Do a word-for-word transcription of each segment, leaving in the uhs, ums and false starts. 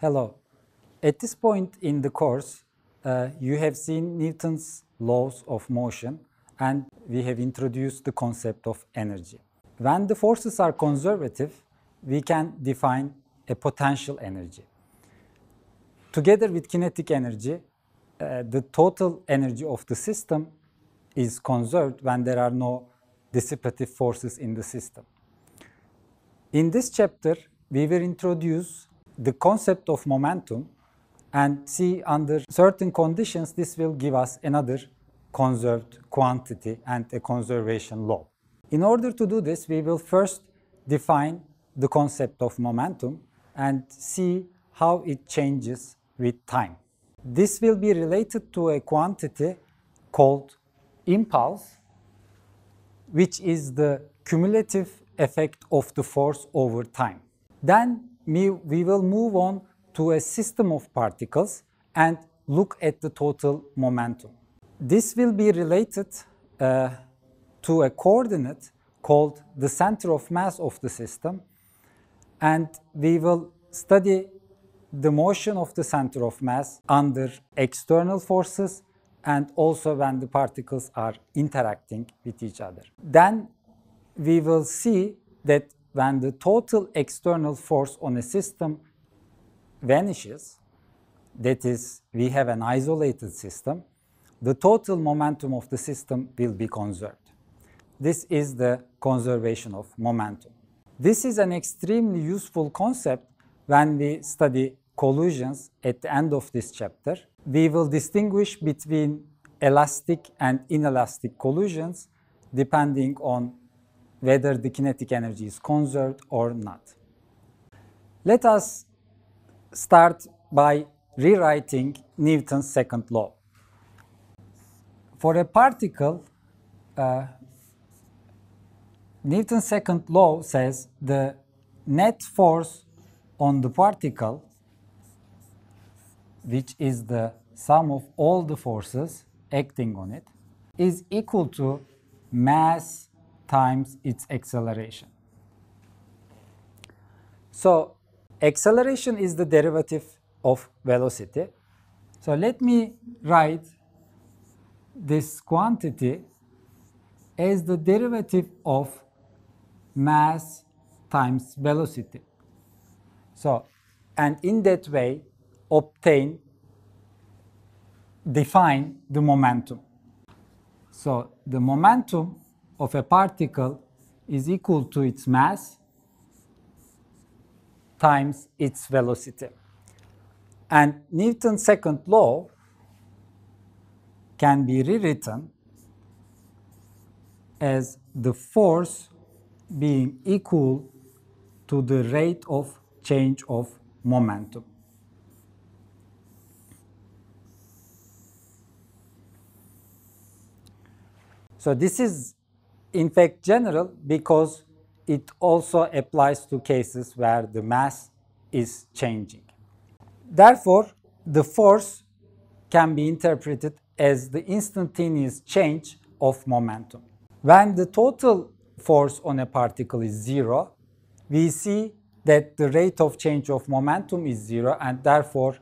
Hello. At this point in the course, uh, you have seen Newton's laws of motion and we have introduced the concept of energy. When the forces are conservative, we can define a potential energy. Together with kinetic energy, uh, the total energy of the system is conserved when there are no dissipative forces in the system. In this chapter, we will introduce the concept of momentum and see under certain conditions this will give us another conserved quantity and a conservation law. In order to do this, we will first define the concept of momentum and see how it changes with time. This will be related to a quantity called impulse, which is the cumulative effect of the force over time. Then we will move on to a system of particles and look at the total momentum. This will be related uh, to a coordinate called the center of mass of the system, and we will study the motion of the center of mass under external forces and also when the particles are interacting with each other. Then we will see that when the total external force on a system vanishes, that is, we have an isolated system, the total momentum of the system will be conserved. This is the conservation of momentum. This is an extremely useful concept when we study collisions at the end of this chapter. We will distinguish between elastic and inelastic collisions depending on whether the kinetic energy is conserved or not. Let us start by rewriting Newton's second law. For a particle, uh, Newton's second law says the net force on the particle, which is the sum of all the forces acting on it, is equal to mass times its acceleration. So acceleration is the derivative of velocity. So let me write this quantity as the derivative of mass times velocity. So, and in that way obtain, define the momentum. So the momentum of a particle is equal to its mass times its velocity. And Newton's second law can be rewritten as the force being equal to the rate of change of momentum. So this is in fact general because it also applies to cases where the mass is changing. Therefore, the force can be interpreted as the instantaneous change of momentum. When the total force on a particle is zero, we see that the rate of change of momentum is zero and therefore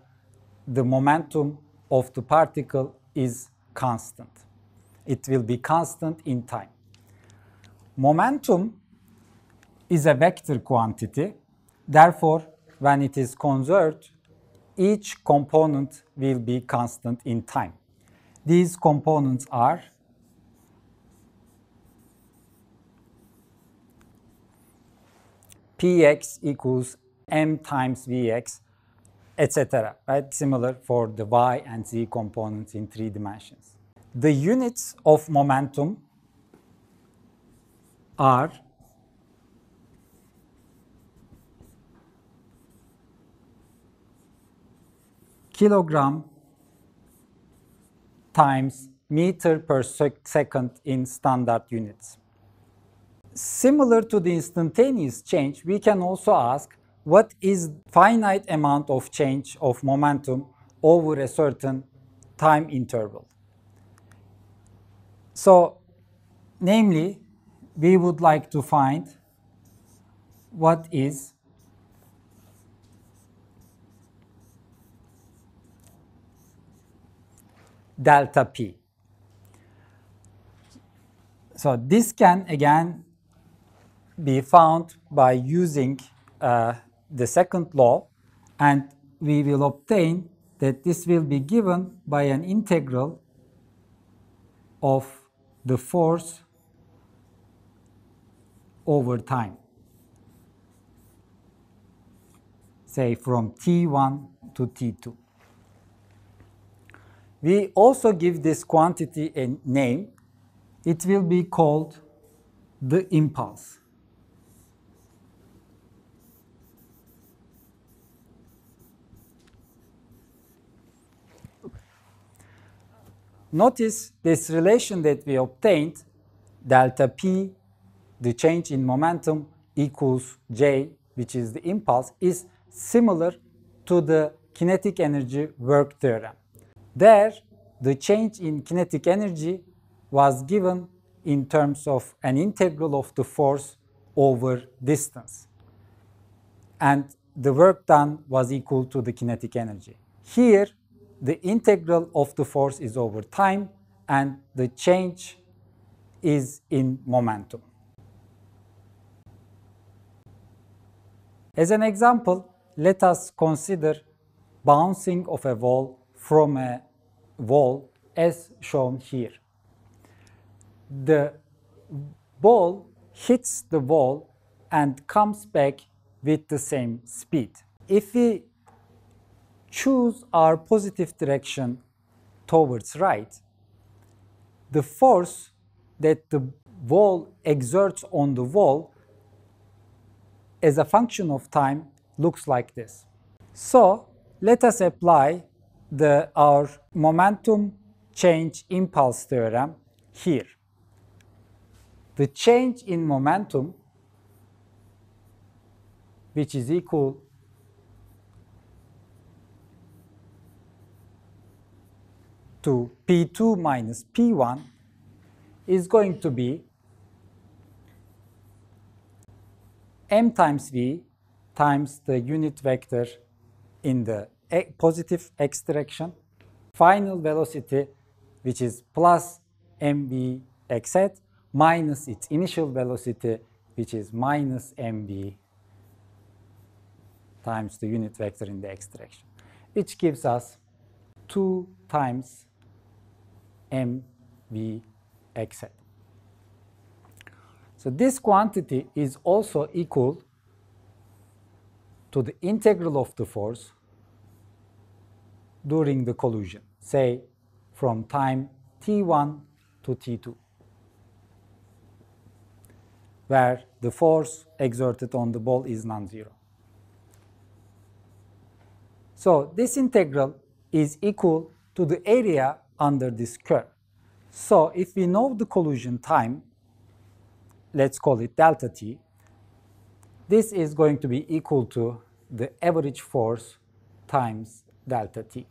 the momentum of the particle is constant. It will be constant in time. Momentum is a vector quantity. Therefore, when it is conserved, each component will be constant in time. These components are Px equals m times Vx, et cetera. Right? Similar for the y and z components in three dimensions. The units of momentum are kilogram times meter per sec second in standard units. Similar to the instantaneous change, we can also ask what is finite amount of change of momentum over a certain time interval. So, namely, we would like to find what is delta P. So this can again be found by using uh, the second law, and we will obtain that this will be given by an integral of the force over time, say from T one to T two. We also give this quantity a name. It will be called the impulse. Notice this relation that we obtained, delta P, the change in momentum, equals J, which is the impulse, is similar to the kinetic energy work theorem. There, the change in kinetic energy was given in terms of an integral of the force over distance, and the work done was equal to the kinetic energy. Here, the integral of the force is over time, and the change is in momentum. As an example, let us consider bouncing of a wall from a wall as shown here. The ball hits the wall and comes back with the same speed. If we choose our positive direction towards right, the force that the wall exerts on the wall as a function of time looks like this. So let us apply the, our momentum change impulse theorem here. The change in momentum, which is equal to P two minus P one, is going to be m times v times the unit vector in the positive x direction, final velocity, which is plus mv x hat, minus its initial velocity, which is minus mv times the unit vector in the x direction, which gives us two times mv x hat. So this quantity is also equal to the integral of the force during the collision, say from time t one to t two, where the force exerted on the ball is non-zero. So this integral is equal to the area under this curve. So if we know the collision time, let's call it delta t, this is going to be equal to the average force times delta t.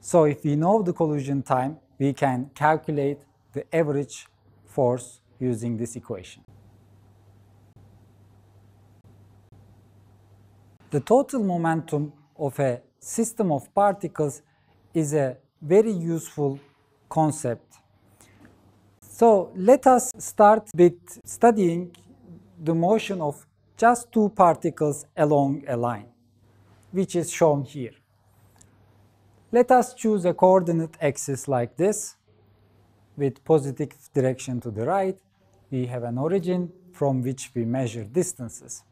So if we know the collision time, we can calculate the average force using this equation. The total momentum of a system of particles is a very useful concept. So let us start with studying the motion of just two particles along a line, which is shown here. Let us choose a coordinate axis like this, with positive direction to the right. We have an origin from which we measure distances,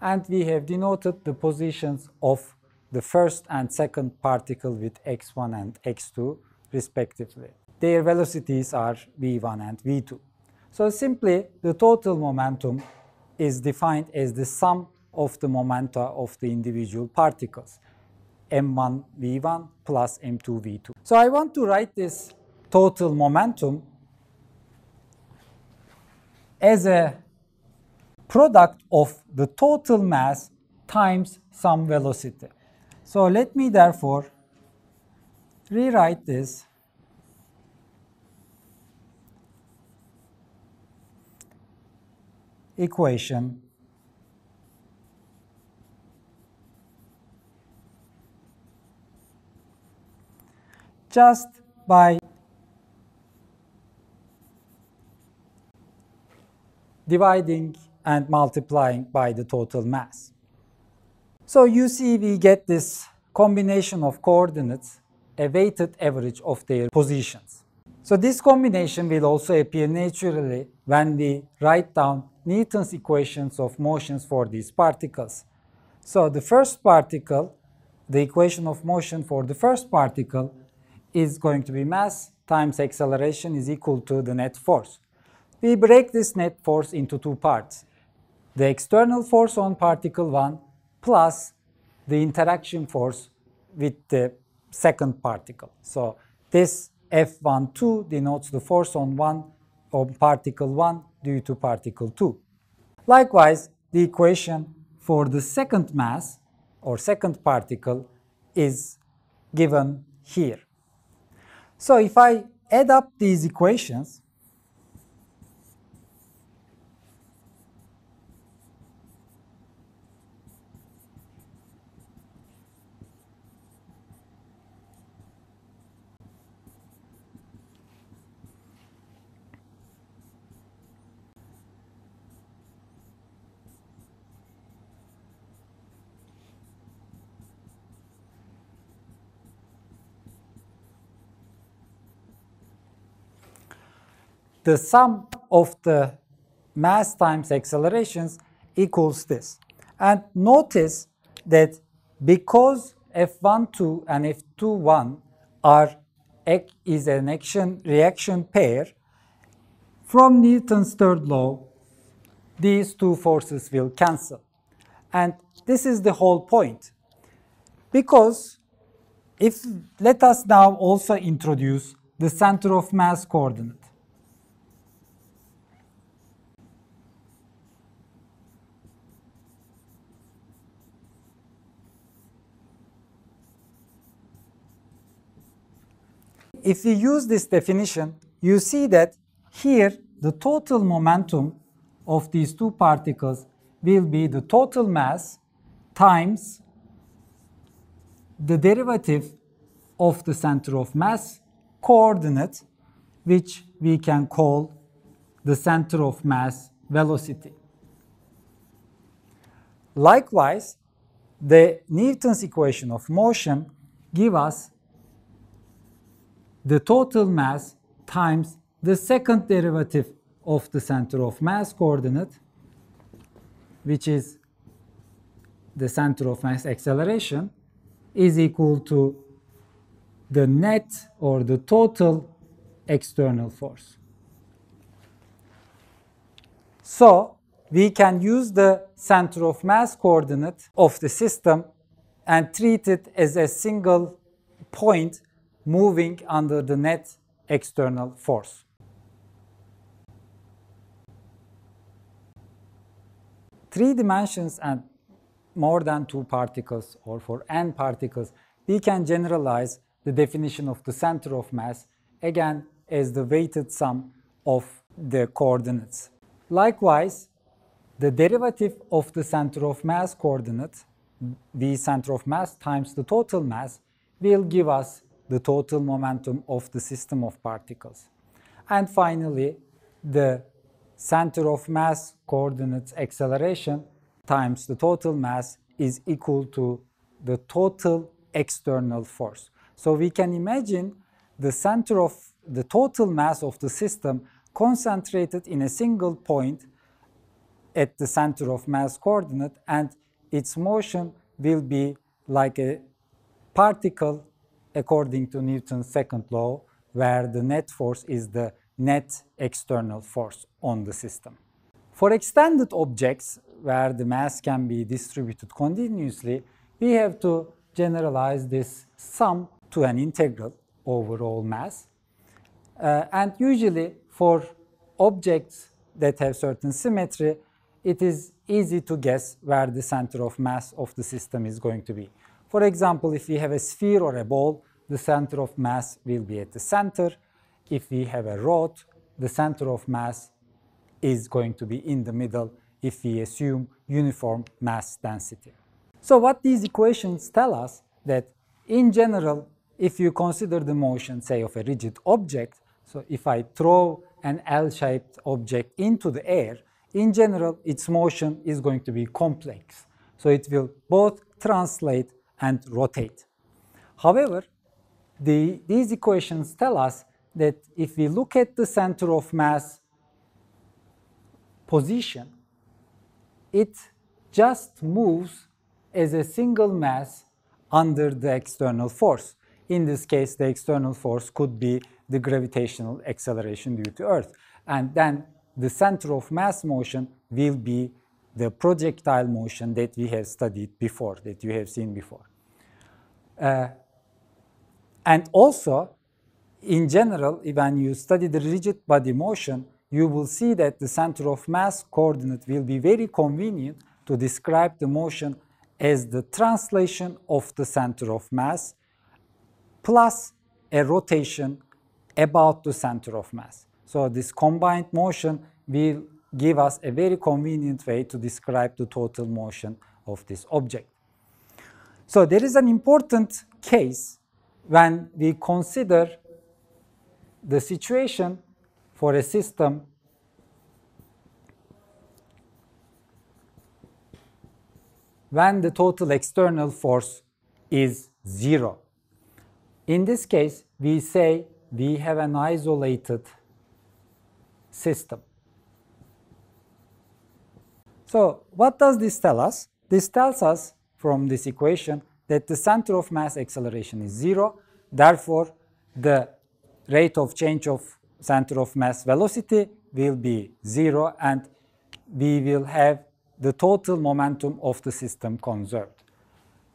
and we have denoted the positions of the first and second particle with x one and x two respectively. Their velocities are v one and v two. So simply, the total momentum is defined as the sum of the momenta of the individual particles, m one v one plus m two v two. So I want to write this total momentum as a product of the total mass times some velocity. So let me therefore rewrite this equation just by dividing and multiplying by the total mass. So you see we get this combination of coordinates, a weighted average of their positions. So this combination will also appear naturally when we write down Newton's equations of motions for these particles. So the first particle, the equation of motion for the first particle is going to be mass times acceleration is equal to the net force. We break this net force into two parts. The external force on particle one plus the interaction force with the second particle. So this F one two denotes the force on one on particle one due to particle two. Likewise, the equation for the second mass or second particle is given here. So if I add up these equations, the sum of the mass times accelerations equals this. And notice that because F one two and F two one are is an action reaction pair, from Newton's third law these two forces will cancel. And this is the whole point. Because if let us now also introduce the center of mass coordinate. If we use this definition, you see that here the total momentum of these two particles will be the total mass times the derivative of the center of mass coordinate, which we can call the center of mass velocity. Likewise, the Newton's equation of motion gives us the total mass times the second derivative of the center of mass coordinate, which is the center of mass acceleration, is equal to the net or the total external force. So we can use the center of mass coordinate of the system and treat it as a single point moving under the net external force. Three dimensions and more than two particles, or for n particles, we can generalize the definition of the center of mass again as the weighted sum of the coordinates. Likewise, the derivative of the center of mass coordinate, the center of mass times the total mass, will give us the total momentum of the system of particles. And finally, the center of mass coordinates acceleration times the total mass is equal to the total external force. So we can imagine the center of the total mass of the system concentrated in a single point at the center of mass coordinate, and its motion will be like a particle according to Newton's second law, where the net force is the net external force on the system. For extended objects, where the mass can be distributed continuously, we have to generalize this sum to an integral over all mass. Uh, and usually, for objects that have certain symmetry, it is easy to guess where the center of mass of the system is going to be. For example, if we have a sphere or a ball, the center of mass will be at the center. If we have a rod, the center of mass is going to be in the middle if we assume uniform mass density. So what these equations tell us that in general, if you consider the motion, say, of a rigid object, so if I throw an L-shaped object into the air, in general, its motion is going to be complex. So it will both translate and rotate. However, the, these equations tell us that if we look at the center of mass position, it just moves as a single mass under the external force. In this case, the external force could be the gravitational acceleration due to Earth. And then the center of mass motion will be the projectile motion that we have studied before, that you have seen before. Uh, and also, in general, when you study the rigid body motion, you will see that the center of mass coordinate will be very convenient to describe the motion as the translation of the center of mass plus a rotation about the center of mass. So this combined motion will give us a very convenient way to describe the total motion of this object. So there is an important case when we consider the situation for a system when the total external force is zero. In this case, we say we have an isolated system. So what does this tell us? This tells us from this equation that the center of mass acceleration is zero. Therefore, the rate of change of center of mass velocity will be zero, and we will have the total momentum of the system conserved.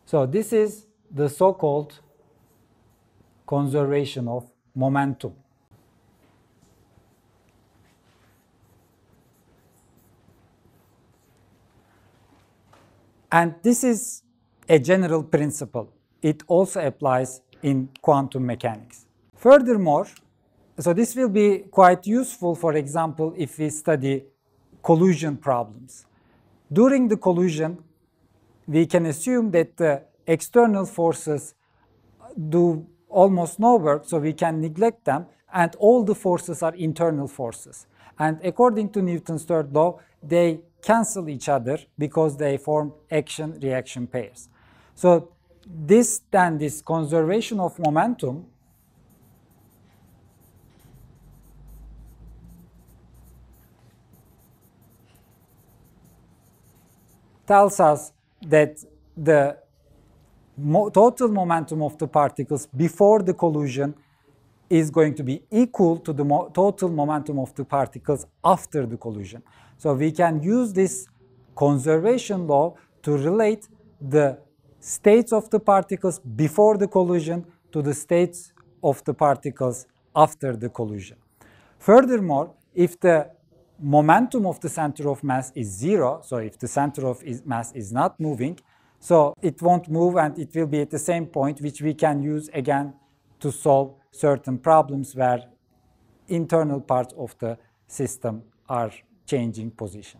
So this is the so-called conservation of momentum. And this is a general principle. It also applies in quantum mechanics. Furthermore, so this will be quite useful, for example, if we study collision problems. During the collision, we can assume that the external forces do almost no work, so we can neglect them, and all the forces are internal forces. And according to Newton's third law, they cancel each other because they form action-reaction pairs. So this then, this conservation of momentum tells us that the mo total momentum of the particles before the collision is going to be equal to the mo total momentum of the particles after the collision. So we can use this conservation law to relate the states of the particles before the collision to the states of the particles after the collision. Furthermore, if the momentum of the center of mass is zero, so if the center of mass is not moving, so it won't move and it will be at the same point, which we can use again to solve certain problems where internal parts of the system are changing position.